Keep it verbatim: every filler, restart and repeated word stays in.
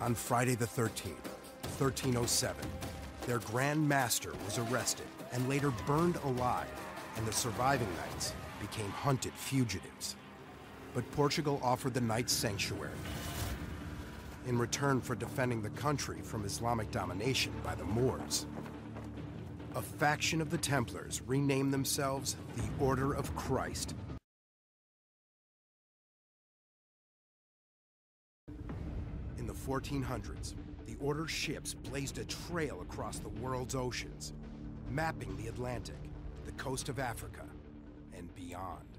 On Friday the thirteenth, thirteen oh seven, their Grand Master was arrested and later burned alive, and the surviving knights became hunted fugitives. But Portugal offered the knights sanctuary in return for defending the country from Islamic domination by the Moors. A faction of the Templars renamed themselves the Order of Christ. In the fourteen hundreds, the Order's ships blazed a trail across the world's oceans, mapping the Atlantic, the coast of Africa, and beyond.